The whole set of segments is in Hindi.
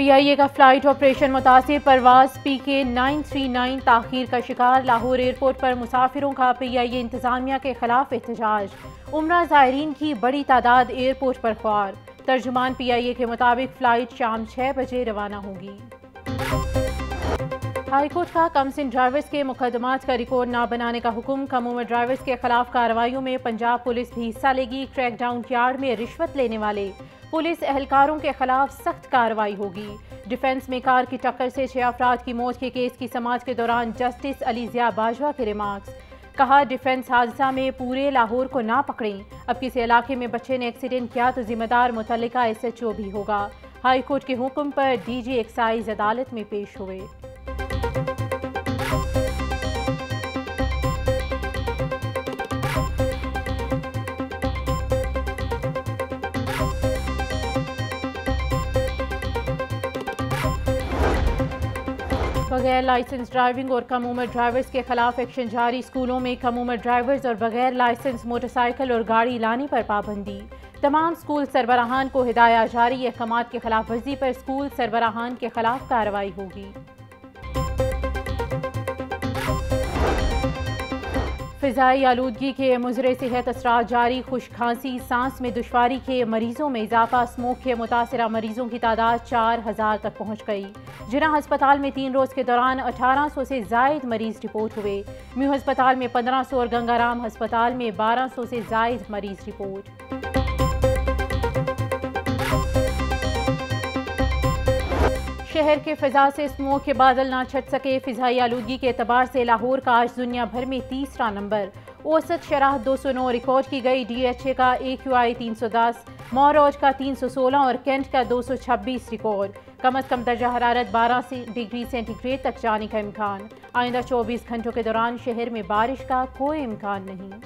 पीआईए का फ्लाइट ऑपरेशन मुतासे परवास PK-939 ताखीर का शिकार। लाहौर एयरपोर्ट पर मुसाफिरों का पीआईए इंतजामिया के खिलाफ एहतजाज। उम्रा ज़ायरीन की बड़ी तादाद एयरपोर्ट पर ख्वार। तर्जुमान पीआईए के मुताबिक फ्लाइट शाम 6 बजे रवाना होगी। हाईकोर्ट का कम सिन ड्राइवर्स के मुकदमात का रिकॉर्ड ना बनाने का हुक्म। कम उम्र ड्राइवर्स के खिलाफ कार्रवाइयों में पंजाब पुलिस भी हिस्सा लेगी। क्रैकडाउन यार्ड में रिश्वत लेने वाले पुलिस एहलकारों के खिलाफ सख्त कार्रवाई होगी। डिफेंस में कार की टक्कर से 6 अफराद की मौत के केस की समाज के दौरान जस्टिस अलीजिया बाजवा के रिमार्क्स। कहा, डिफेंस हादसा में पूरे लाहौर को ना पकड़ें। अब किसी इलाके में बच्चे ने एक्सीडेंट किया तो जिम्मेदार मुतल्लिका SHO भी होगा। हाईकोर्ट के हुक्म पर DG एक्साइज अदालत में पेश हुए। बगैर लाइसेंस ड्राइविंग और कम उम्र ड्राइवर्स के खिलाफ एक्शन जारी। स्कूलों में कम उम्र ड्राइवर्स और बगैर लाइसेंस मोटरसाइकिल और गाड़ी लाने पर पाबंदी। तमाम स्कूल सरबराहान को हिदाया जारी। अहकाम की खिलाफ वर्जी पर स्कूल सरबराहान के खिलाफ कार्रवाई होगी। फ़िज़ाई आलूदगी के मुजरे सेहत असरात जारी। खुश्क खांसी सांस में दुश्वारी के मरीजों में इजाफा। स्मोक के मुतासरा मरीजों की तादाद 4000 तक पहुँच गई। जिना हस्पताल में 3 रोज़ के दौरान 1800 से जायद मरीज रिपोर्ट हुए। म्यू हस्पताल में 1500 और गंगाराम हस्पताल में 1200 से जायद मरीज रिपोर्ट। शहर के फिजा से स्मोक के बादल ना छट सके। फिजाई आलूदगी के एतबार से लाहौर का आज दुनिया भर में 3रा नंबर। औसत शराह 209 रिकॉर्ड की गई। DHA का AQI 310, मोरूज का 316 और कैंट का 226 रिकॉर्ड। कम अज कम दर्जा हरारत 12 डिग्री सेंटीग्रेड तक जाने का इम्कान। आइंदा 24 घंटों के दौरान शहर में बारिश का कोई इम्कान नहीं।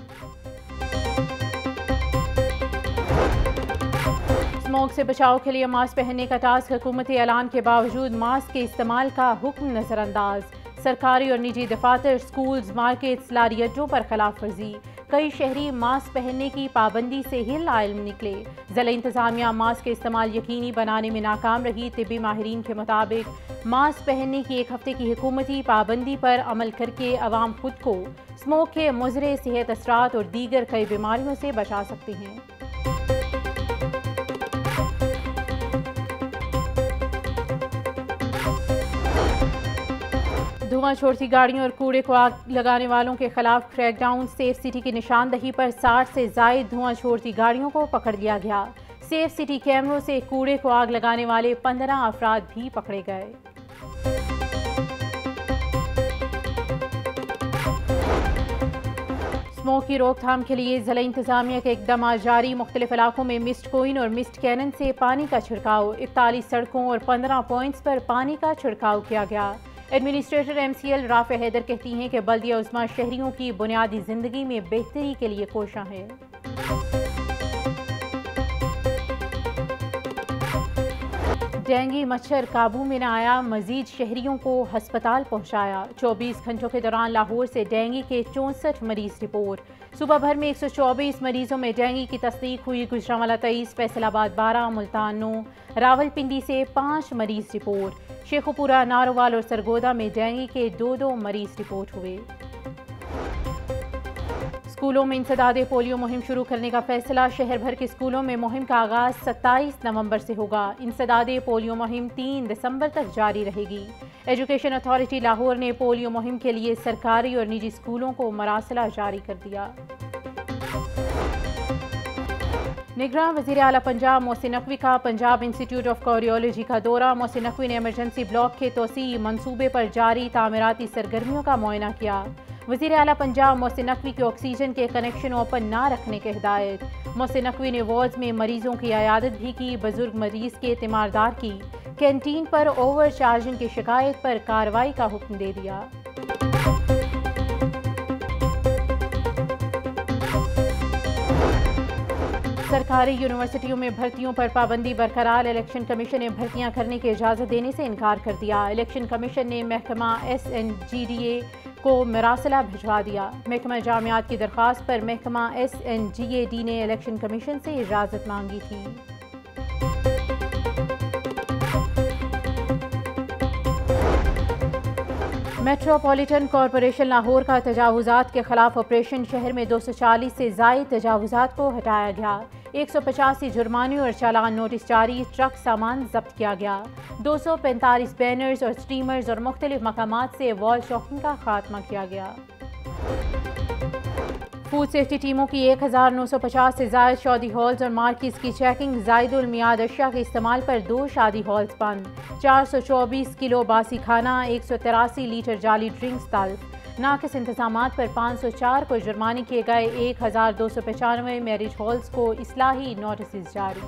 स्मॉग से बचाव के लिए मास्क पहनने का टास्क। हुकूमती ऐलान के बावजूद मास्क के इस्तेमाल का हुक्म नज़रअंदाज। सरकारी और निजी दफातर, स्कूल्स, मार्केट्स, लारी अड्डों पर खिलाफ वर्जी। कई शहरी मास्क पहनने की पाबंदी से हिल आयल निकले। ज़िला इंतज़ामिया मास्क के इस्तेमाल यकीनी बनाने में नाकाम रही। तिब्बी माहिरीन के मुताबिक मास्क पहनने की 1 हफ्ते की हुकूमती पाबंदी पर अमल करके अवाम खुद को स्मॉग के मुज़रे सेहत असरात और दीगर कई बीमारियों से बचा सकते हैं। धुआं छोड़ती गाड़ियों और कूड़े को आग लगाने वालों के खिलाफ क्रैकडाउन। सेफ सिटी की निशानदही पर 60 से जायद धुआं छोड़ती गाड़ियों को पकड़ लिया गया। सेफ सिटी कैमरों से कूड़े को आग लगाने वाले 15 अफराद भी पकड़े गए। स्मोक की रोकथाम के लिए ज़िला इंतजामिया के इकदाम जारी। मुख्तलिफ इलाकों में मिस्ट कोइन और मिस्ट कैनन से पानी का छिड़काव। 41 सड़कों और 15 पॉइंट्स पर पानी का छिड़काव किया गया। एडमिनिस्ट्रेटर MCL हैदर कहती हैं कि बल्दिया उस्मा शहरियों की बुनियादी जिंदगी में बेहतरी के लिए कोशां है। डेंगू मच्छर काबू में न आया, मजीद शहरियों को अस्पताल पहुंचाया। 24 घंटों के दौरान लाहौर से डेंगू के 64 मरीज रिपोर्ट। सुबह भर में 124 मरीजों में डेंगू की तस्दीक हुई। गुजरावला 23, फैसलाबाद 12, मुल्तान 9, रावलपिंडी से 5 मरीज रिपोर्ट। शेखपुरा, नारोवाल और सरगोदा में डेंगू के 2-2 मरीज रिपोर्ट हुए। स्कूलों में इंसदादे पोलियो मुहिम शुरू करने का फैसला। शहर भर के स्कूलों में मुहिम का आगाज 27 नवंबर से होगा। इंसदादे पोलियो मुहिम 3 दिसंबर तक जारी रहेगी। एजुकेशन अथॉरिटी लाहौर ने पोलियो मुहिम के लिए सरकारी और निजी स्कूलों को मरासला जारी कर दिया। निगरां वज़ीर आला पंजाब मोहसिन नकवी का पंजाब इंस्टीट्यूट ऑफ कार्डियोलॉजी का दौरा। मोहसिन नकवी ने एमरजेंसी ब्लॉक के तोसी मनसूबे पर जारी तामीराती सरगर्मियों का मुआयना किया। वज़ीर आला पंजाब मोहसिन नकवी की ऑक्सीजन के कनेक्शन ओपन ना रखने की हिदायत। मोहसिन नकवी ने वार्ड में मरीजों की आयादत भी की। बुजुर्ग मरीज के तीमारदार की कैंटीन पर ओवर चार्जिंग की शिकायत पर कार्रवाई का हुक्म दे दिया। सरकारी यूनिवर्सिटियों में भर्तियों पर पाबंदी बरकरार। इलेक्शन कमीशन ने भर्तियां करने की इजाज़त देने से इनकार कर दिया। इलेक्शन कमीशन ने महकमा SNGDA को मरासला भिजवा दिया। महकमा जामियात की दरख्वास्त पर महकमा SNGAD ने इलेक्शन कमीशन से इजाज़त मांगी थी। मेट्रोपॉलिटन कॉरपोरेशन लाहौर का तजावुजात के खिलाफ ऑपरेशन, शहर में 240 से जायद तजावुजात को हटाया गया, 185 जुर्माने और चालान नोटिस जारी, ट्रक सामान जब्त किया गया, 245 बैनर्स और स्टीमर्स और मुख्तलिफ मकामात से वॉल शॉकिंग का खात्मा किया गया। फूड सेफ्टी टीमों की 1950 से ज्यादा शादी हॉल्स और मार्केट्स की चेकिंग, जायदुल मियाद अशिया के इस्तेमाल पर 2 शादी हॉल्स बंद, 424 किलो बासी खाना, 183 लीटर जाली ड्रिंक्स तल्फ, नाकिस इंतजामात पर 504 को जुर्माने किए गए, 1295 मैरिज हॉल्स को इस्लाही नोटिस जारी।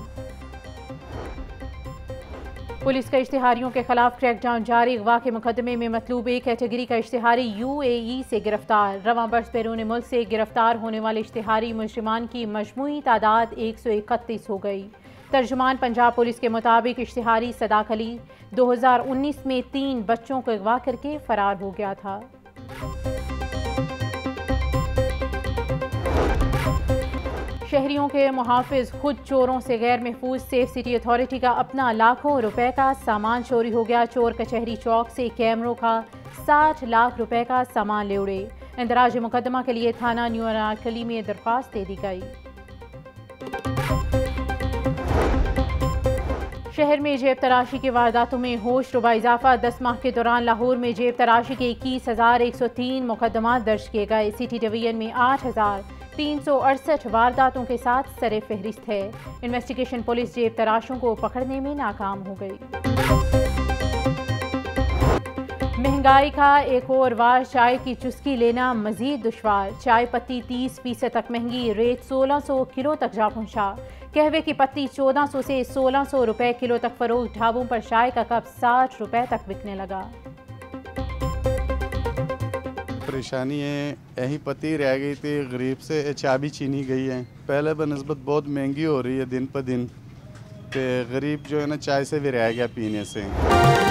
पुलिस के इश्तिहारियों के खिलाफ क्रैकडाउन जारी, अगवा के मुकदमे में मतलूब ए कैटेगरी का इश्तिहारी UAE से गिरफ्तार, रवांबर्स बैरून मुल्क से गिरफ्तार होने वाले इश्तिहारी मुजरिमान की मजमूई तादाद 131 हो गई। तर्जुमान पंजाब पुलिस के मुताबिक इश्तिहारी सदाक अली 2019 में 3 बच्चों को अगवा करके फरार हो गया था। शहरियों के मुहाफिज खुद चोरों से गैर महफूज, सेफ सिटी अथारिटी का अपना लाखों रुपए का सामान चोरी हो गया, चोर कचहरी चौक से कैमरों का 60 लाख रुपए का सामान ले उड़े, इंदराज मुकदमा के लिए थाना न्यू अनाकली में दरख्वास्त दे दी गई। शहर में जेब तराशी की वारदातों में होश रुबा इजाफा, 10 माह के दौरान लाहौर में जेब तराशी के 21,103 मुकदमा दर्ज किए गए, सिटी डिवीजन में 8,368 वारदातों के साथ सरे फहरिस्त है। इन्वेस्टिगेशन पुलिस जेब तराशों को पकड़ने में नाकाम हो गई। महंगाई का एक और वार, चाय की चुस्की लेना मजीद दुश्वार, चाय पत्ती 30% तक महंगी, रेट 1,600 किलो तक जा पहुंचा, कहवे की पत्ती 1400 से 1,600 रुपए किलो तक फरोख्त, ढाबों पर चाय का कप 60 रुपए तक बिकने लगा। परेशानी है, यही पत्ती रह गई थी, गरीब से चाबी छीनी गई है, पहले बनस्बत बहुत महंगी हो रही है दिन पर दिन, तो गरीब जो है ना चाय से भी रह गया पीने से।